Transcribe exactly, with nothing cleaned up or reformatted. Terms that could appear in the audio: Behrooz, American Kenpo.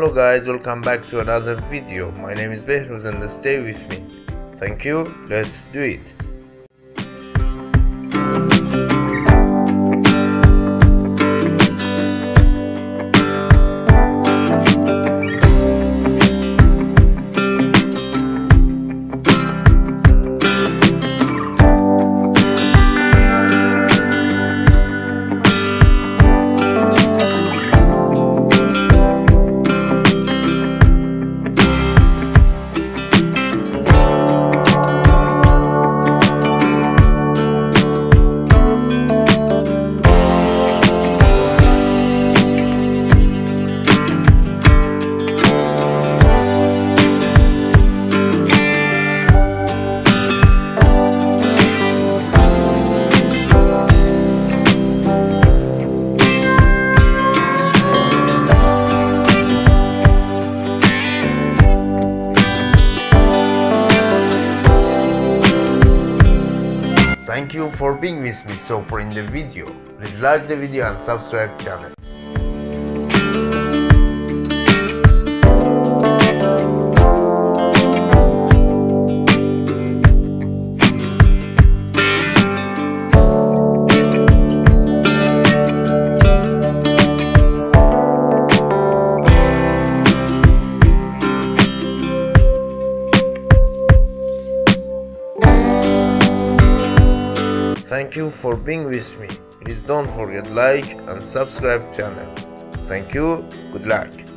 Hello guys, welcome back to another video. My name is Behrooz and stay with me. Thank you, let's do it. Thank you for being with me so far in the video. Please like the video and subscribe to the channel. Thank you for being with me. Please don't forget like and subscribe channel. Thank you. Good luck.